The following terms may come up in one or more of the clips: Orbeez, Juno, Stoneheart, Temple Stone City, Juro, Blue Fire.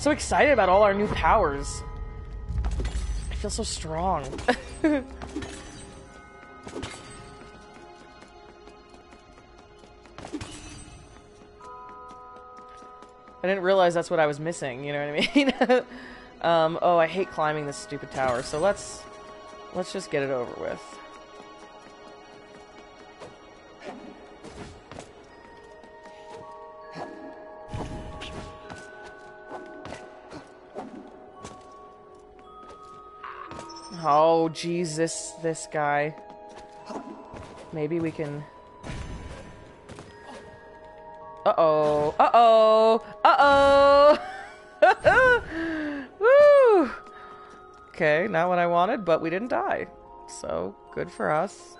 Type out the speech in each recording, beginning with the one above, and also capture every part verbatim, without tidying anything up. So excited about all our new powers. I feel so strong. I didn't realize that's what I was missing, you know what I mean? um, oh, I hate climbing this stupid tower, so let's let's just get it over with. Oh, Jesus, this guy. Maybe we can... Uh-oh, uh-oh, uh-oh! Woo! Okay, not what I wanted, but we didn't die. So, good for us.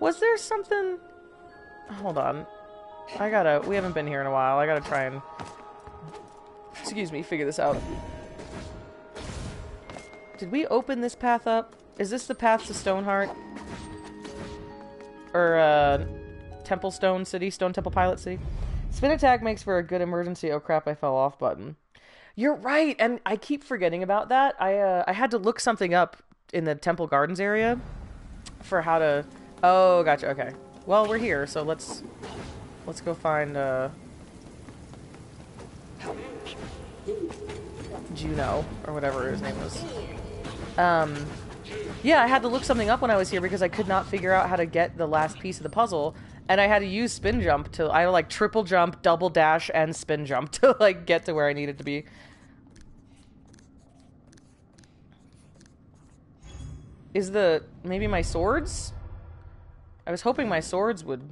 Was there something... Hold on. I gotta... We haven't been here in a while. I gotta try and... Excuse me, figure this out. Did we open this path up? Is this the path to Stoneheart? Or, uh... Temple Stone City? Stone Temple Pilot City? Spin attack makes for a good emergency oh crap I fell off button. You're right! And I keep forgetting about that. I, uh... I had to look something up in the Temple Gardens area for how to... Oh, gotcha. Okay. Well, we're here, so let's... Let's go find, uh... Juno, or whatever his name was. Um, yeah, I had to look something up when I was here because I could not figure out how to get the last piece of the puzzle, and I had to use spin jump to, I like triple jump, double dash, and spin jump to like get to where I needed to be. Is the, maybe my swords? I was hoping my swords would...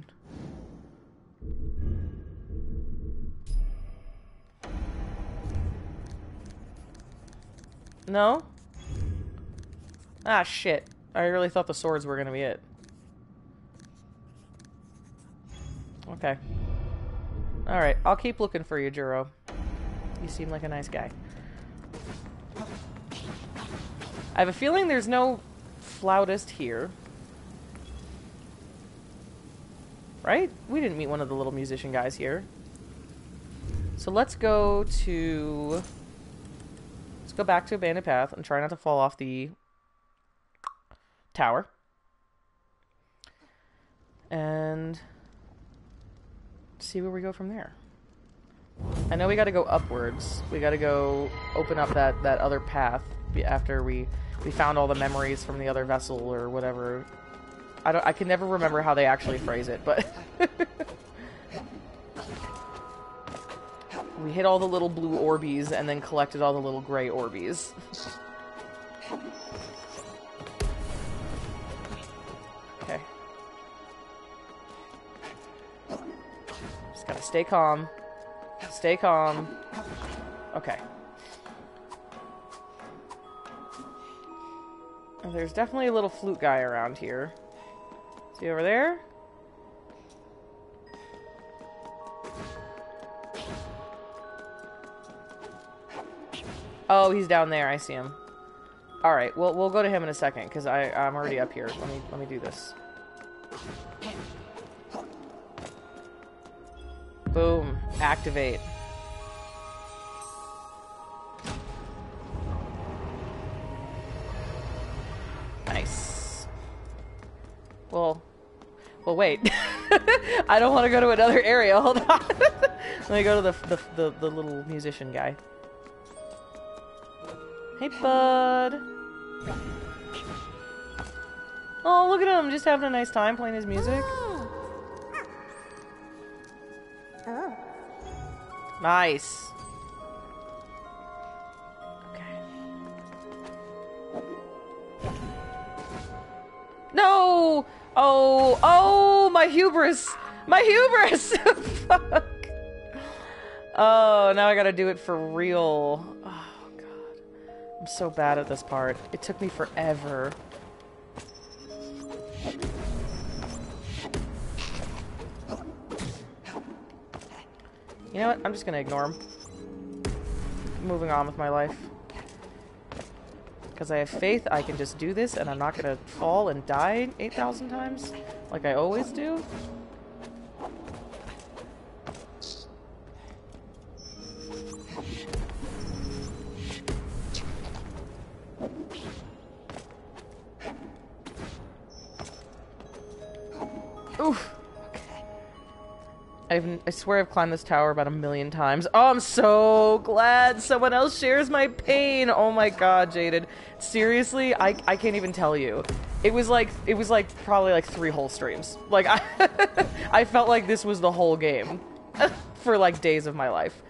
No? Ah, shit. I really thought the swords were gonna be it. Okay. Alright, I'll keep looking for you, Juro. You seem like a nice guy. I have a feeling there's no flautist here. Right? We didn't meet one of the little musician guys here. So let's go to... Let's go back to Abandoned Path and try not to fall off the... tower. And see where we go from there. I know we gotta go upwards. We gotta go open up that, that other path after we, we found all the memories from the other vessel or whatever. I don't I can never remember how they actually phrase it, but we hit all the little blue Orbeez and then collected all the little gray Orbeez. Gotta stay calm. Stay calm. Okay. Oh, there's definitely a little flute guy around here. See over there? Oh, he's down there. I see him. All right. Well, we'll go to him in a second because I I'm already up here. Let me let me do this. Boom. Activate. Nice. Well, well, wait. I don't want to go to another area. Hold on. Let me go to the, the, the, the little musician guy. Hey, bud. Oh, look at him. Just having a nice time playing his music. Nice. Okay. No! Oh, oh, my hubris! My hubris! Fuck! Oh, now I gotta do it for real. Oh, God. I'm so bad at this part. It took me forever. You know what? I'm just gonna ignore him. Moving on with my life. Because I have faith I can just do this and I'm not gonna fall and die eight thousand times like I always do. I've, I swear I've climbed this tower about a million times. Oh, I'm so glad someone else shares my pain. Oh my god, Jaded. Seriously, I, I can't even tell you. It was like, it was like probably like three whole streams. Like, I, I felt like this was the whole game for like days of my life.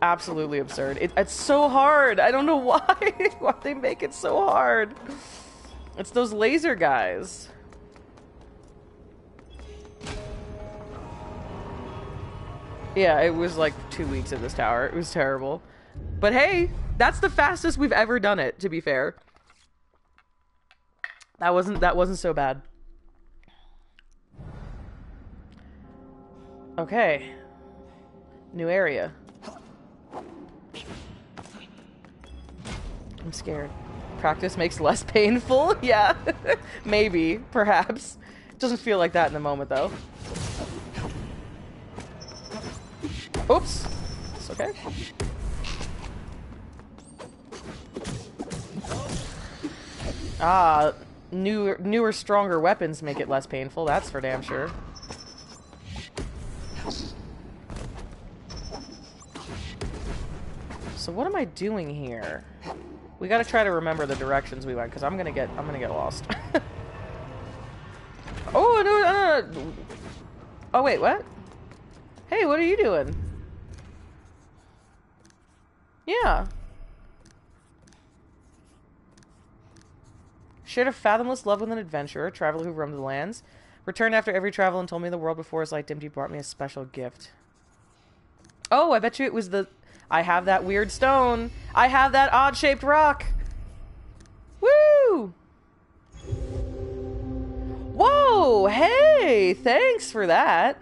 Absolutely absurd. It, it's so hard. I don't know why. Why they make it so hard. It's those laser guys. Yeah, it was like two weeks of this tower. It was terrible. But hey, that's the fastest we've ever done it, to be fair. That wasn't that wasn't so bad. Okay. New area. I'm scared. Practice makes less painful? Yeah. Maybe. Perhaps. Doesn't feel like that in the moment, though. Oops. It's okay. Ah, newer, newer, stronger weapons make it less painful. That's for damn sure. So what am I doing here? We gotta try to remember the directions we went, because I'm gonna get I'm gonna get lost. Oh no, no, no! Oh wait, what? Hey, what are you doing? Yeah. Shared a fathomless love with an adventurer, a traveler who roamed the lands. Returned after every travel and told me the world before his light dimmed. He brought me a special gift. Oh, I bet you it was the... I have that weird stone. I have that odd-shaped rock. Woo! Whoa! Hey! Thanks for that.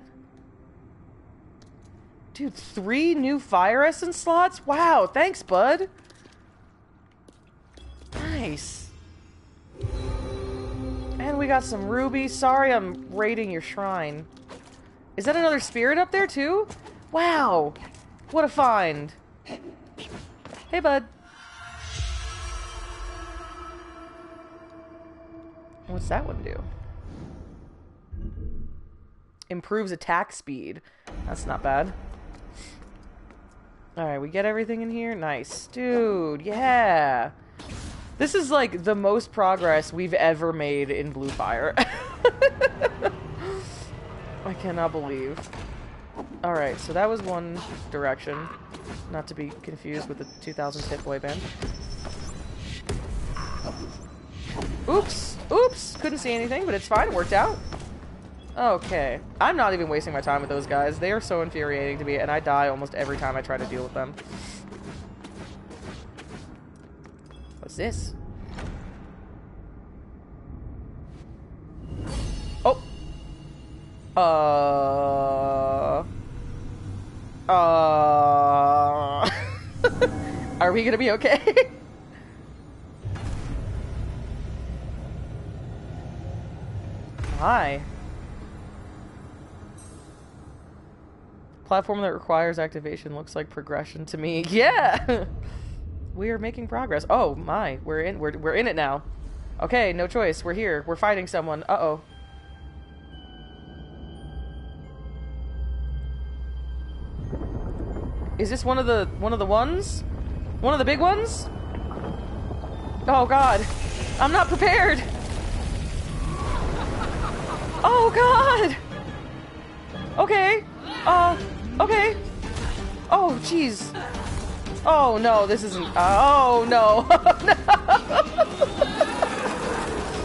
Dude, three new fire essence slots? Wow, thanks, bud. Nice. And we got some ruby. Sorry I'm raiding your shrine. Is that another spirit up there, too? Wow. What a find. Hey, bud. What's that one do? Improves attack speed. That's not bad. Alright, we get everything in here? Nice. Dude, yeah! This is, like, the most progress we've ever made in Blue Fire. I cannot believe. Alright, so that was one direction. Not to be confused with the two thousands hit boy band. Oops! Oops! Couldn't see anything, but it's fine. It worked out. Okay. I'm not even wasting my time with those guys. They are so infuriating to me, and I die almost every time I try to deal with them. What's this? Oh! Uh... Uh... Are we gonna be okay? Hi. Platform that requires activation looks like progression to me. Yeah, we are making progress. Oh my, we're in. We're we're in it now. Okay, no choice. We're here. We're fighting someone. Uh oh. Is this one of the one of the ones? One of the big ones? Oh god, I'm not prepared. Oh god. Okay. Uh, okay. Oh, jeez. Oh, no, this isn't... Uh, oh, no.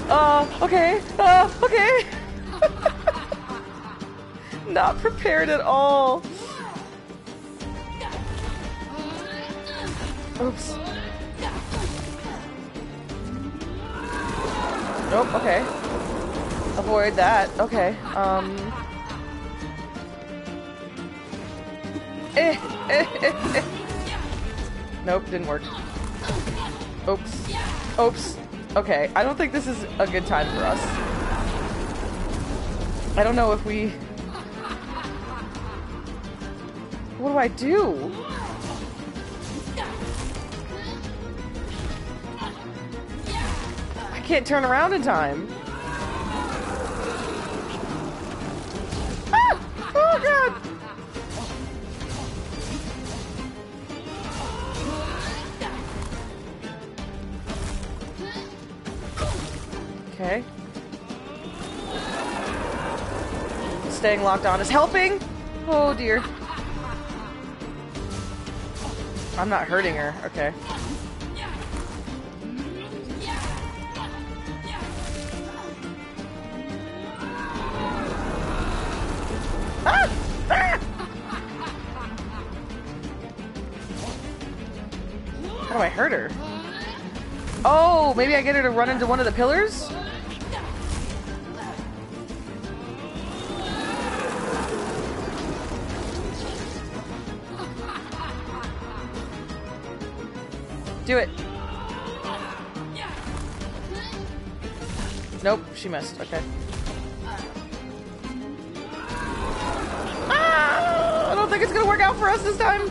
No. Uh, okay. Uh, okay. Not prepared at all. Oops. Oh, okay. Avoid that. Okay. Um... Eh, eh, eh, eh. Nope, didn't work. Oops. Oops. Okay, I don't think this is a good time for us. I don't know if we... What do I do? I can't turn around in time. Ah! Oh, God! staying locked on is helping. Oh dear. I'm not hurting her. Okay. Ah! Ah! How do I hurt her? Oh, maybe I get her to run into one of the pillars? Do it. Nope, she missed. Okay. Ah! I don't think it's gonna work out for us this time.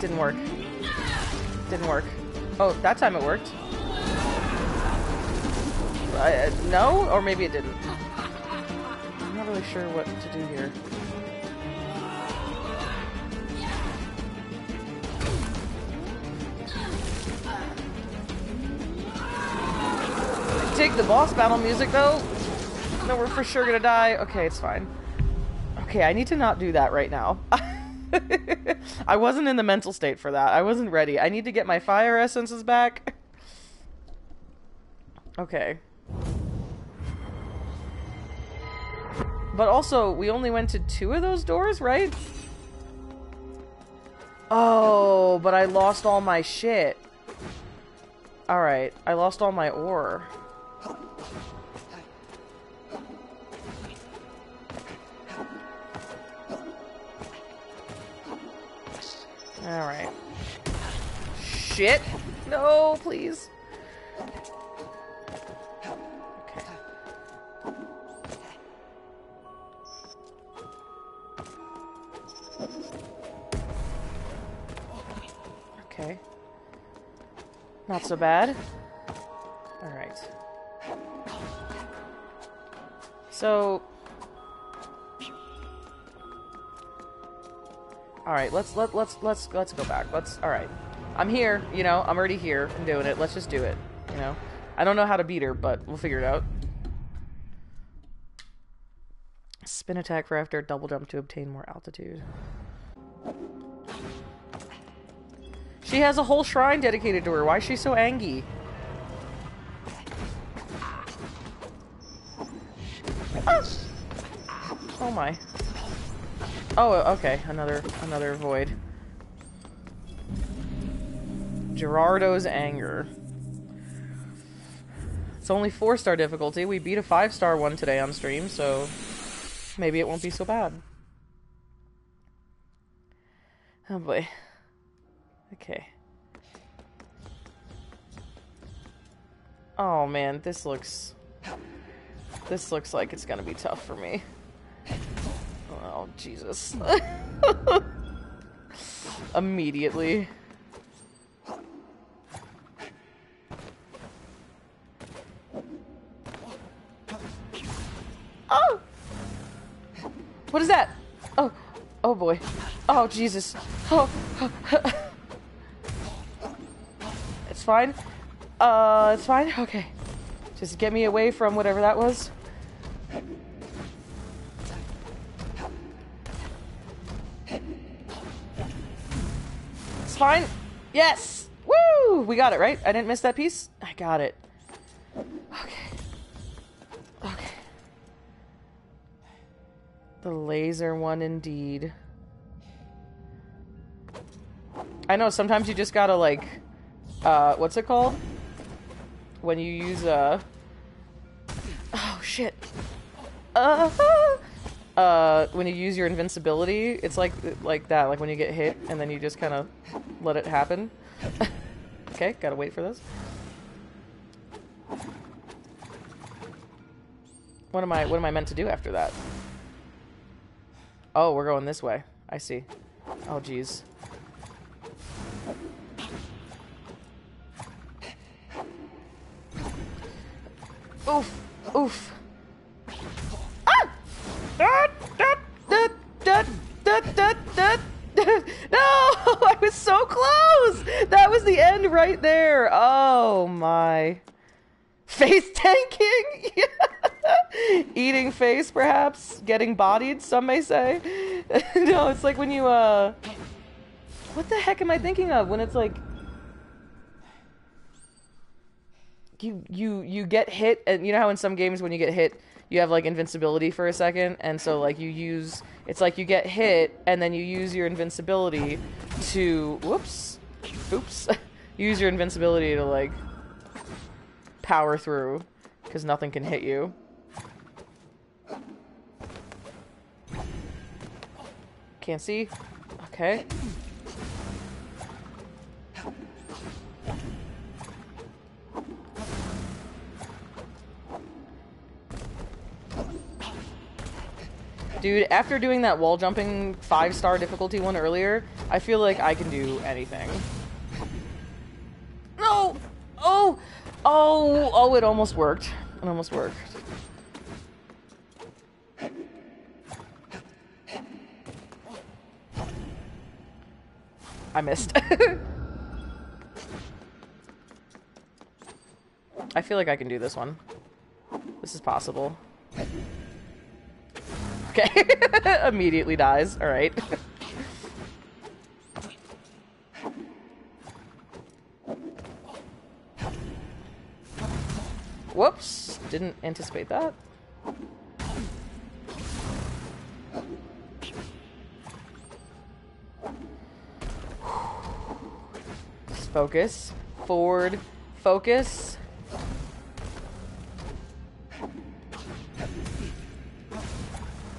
Didn't work. Didn't work. Oh, that time it worked. Uh, no? Or maybe it didn't. I'm not really sure what to do here. I dig the boss battle music, though. No, we're for sure gonna die. Okay, it's fine. Okay, I need to not do that right now. I wasn't in the mental state for that. I wasn't ready. I need to get my fire essences back. Okay. But also, we only went to two of those doors, right? Oh, but I lost all my shit. Alright, I lost all my ore. Alright. Shit! No, please. Okay. Okay. Not so bad. Alright. So... All right, let's let let's let's let's go back. Let's all right. I'm here, you know. I'm already here. I'm doing it. Let's just do it, you know. I don't know how to beat her, but we'll figure it out. Spin attack for after double jump to obtain more altitude. She has a whole shrine dedicated to her. Why is she so angry? Ah! Oh my. Oh, okay. Another, another void. Gerardo's anger. It's only four-star difficulty. We beat a five-star one today on stream, so maybe it won't be so bad. Oh boy. Okay. Oh man, this looks... This looks like it's gonna be tough for me. Oh, Jesus. Immediately. Oh! What is that? Oh, oh boy. Oh, Jesus. Oh. It's fine. Uh, it's fine? Okay. Just get me away from whatever that was. Fine. Yes. Woo! We got it, right? I didn't miss that piece? I got it. Okay. Okay. The laser one indeed. I know sometimes you just gotta like uh what's it called? When you use uh oh shit. Uh -huh. Uh, when you use your invincibility, it's like like that, like when you get hit, and then you just kind of let it happen. Okay, gotta wait for this. What am I, what am I meant to do after that? Oh, we're going this way. I see. Oh, geez. Oof! Oof! No! was so close! That was the end right there. Oh my. Face tanking? Eating face, perhaps. Getting bodied, some may say. No, it's like when you, uh... what the heck am I thinking of? When it's like... You, you, you get hit, and you know how in some games when you get hit, you have, like, invincibility for a second, and so, like, you use... It's like you get hit, and then you use your invincibility to... Whoops. Oops. Use your invincibility to, like... power through, because nothing can hit you. Can't see. Okay. Dude, after doing that wall jumping five-star difficulty one earlier, I feel like I can do anything. No! Oh! Oh, oh, it almost worked. It almost worked. I missed. I feel like I can do this one. This is possible. Okay. Immediately dies. All right. Whoops, didn't anticipate that. Just focus. Forward. Focus.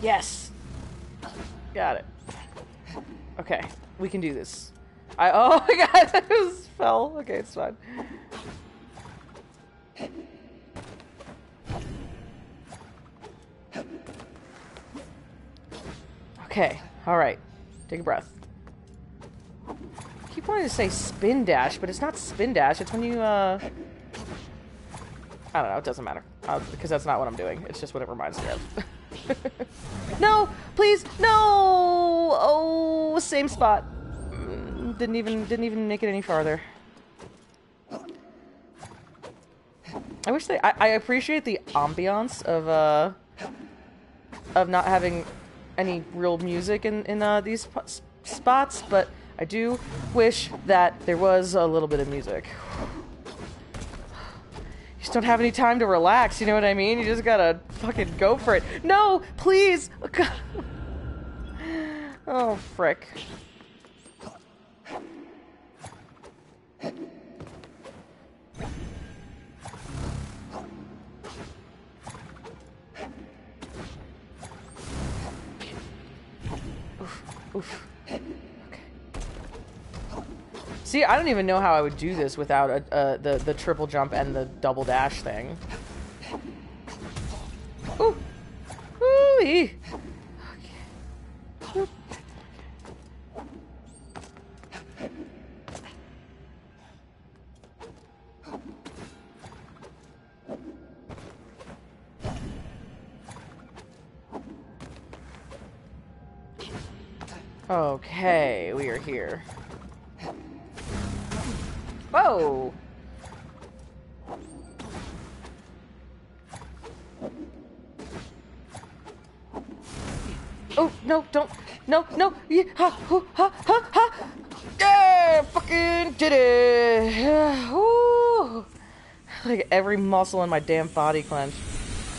Yes! Got it. Okay, we can do this. I- oh my god, I just fell. Okay, it's fine. Okay, alright. Take a breath. I keep wanting to say spin dash, but it's not spin dash. It's when you, uh... I don't know. It doesn't matter. Uh, because that's not what I'm doing. It's just what it reminds me of. No! Please! No! Oh, same spot. Didn't even, didn't even make it any farther. I wish they... I, I appreciate the ambiance of, uh... of not having... any real music in, in uh, these spots, but I do wish that there was a little bit of music. You just don't have any time to relax, you know what I mean? You just gotta fucking go for it. No! Please! Oh, frick. Oof. Okay. See, I don't even know how I would do this without a, uh, the, the triple jump and the double dash thing. Ooh! Ooh-ee! Okay. Oop. Okay, we are here. Whoa! Oh, no, don't. No, no. Yeah, ha, ha, ha, ha. Yeah, fucking did it. Yeah, woo. Like every muscle in my damn body clenched.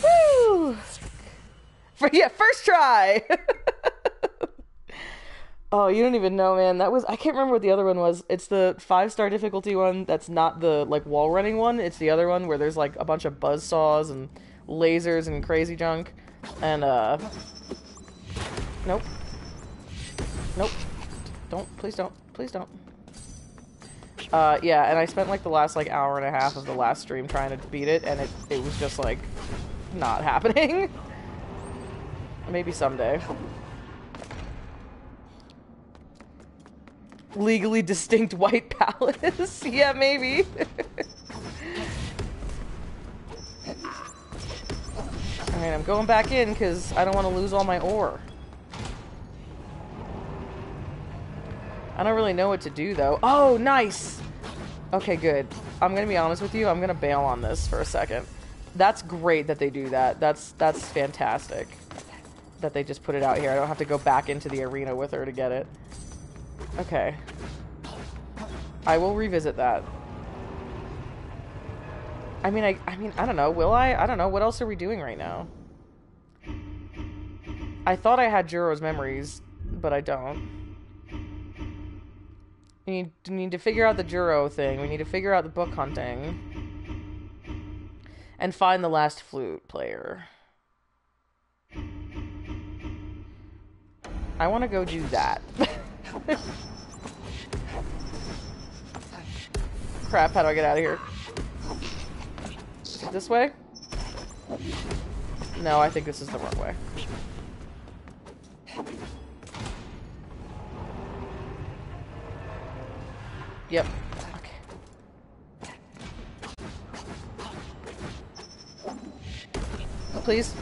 Woo! For, yeah, first try! Oh, you don't even know, man. That was... I can't remember what the other one was. It's the five-star difficulty one that's not the, like, wall-running one. It's the other one where there's, like, a bunch of buzzsaws and lasers and crazy junk. And, uh... Nope. Nope. Don't. Please don't. Please don't. Uh, yeah, and I spent, like, the last, like, hour and a half of the last stream trying to beat it, and it, it was just, like, not happening. Maybe someday. Legally distinct White Palace. Yeah, maybe. Alright, I'm going back in because I don't want to lose all my ore. I don't really know what to do, though. Oh, nice! Okay, good. I'm gonna be honest with you. I'm gonna bail on this for a second. That's great that they do that. That's that's fantastic. That they just put it out here. I don't have to go back into the arena with her to get it. Okay. I will revisit that. I mean, I, I mean, I don't know. Will I? I don't know. What else are we doing right now? I thought I had Juro's memories, but I don't. We need, we need to figure out the Juro thing. We need to figure out the book hunting. And find the last flute player. I want to go do that. Crap, how do I get out of here? This way? No, I think this is the wrong way. Yep. Okay. Please.